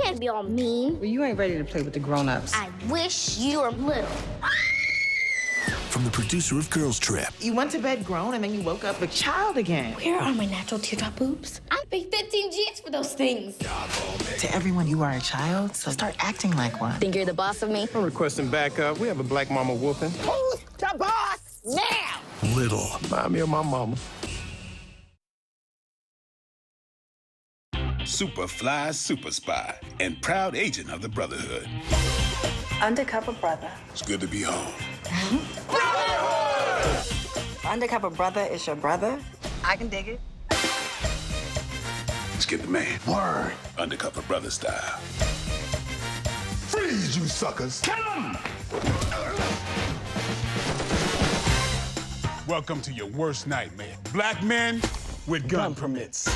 can't be all mean. Well, you ain't ready to play with the grown-ups. I wish you were little. From the producer of Girls Trip. You went to bed grown and then you woke up a child again. Where are my natural teardrop boobs? I paid 15 G's for those things. To everyone, you are a child, so start acting like one. Think you're the boss of me? I'm requesting backup. We have a black mama whooping. Who's the boss now? Little. Remind me of my mama. Superfly, super spy, and proud agent of the Brotherhood. Undercover Brother. It's good to be home. Brotherhood! Undercover Brother is your brother. I can dig it. Let's get the man. Word. Undercover Brother style. Freeze, you suckers. Kill him! Welcome to your worst nightmare. Black men with gun permits.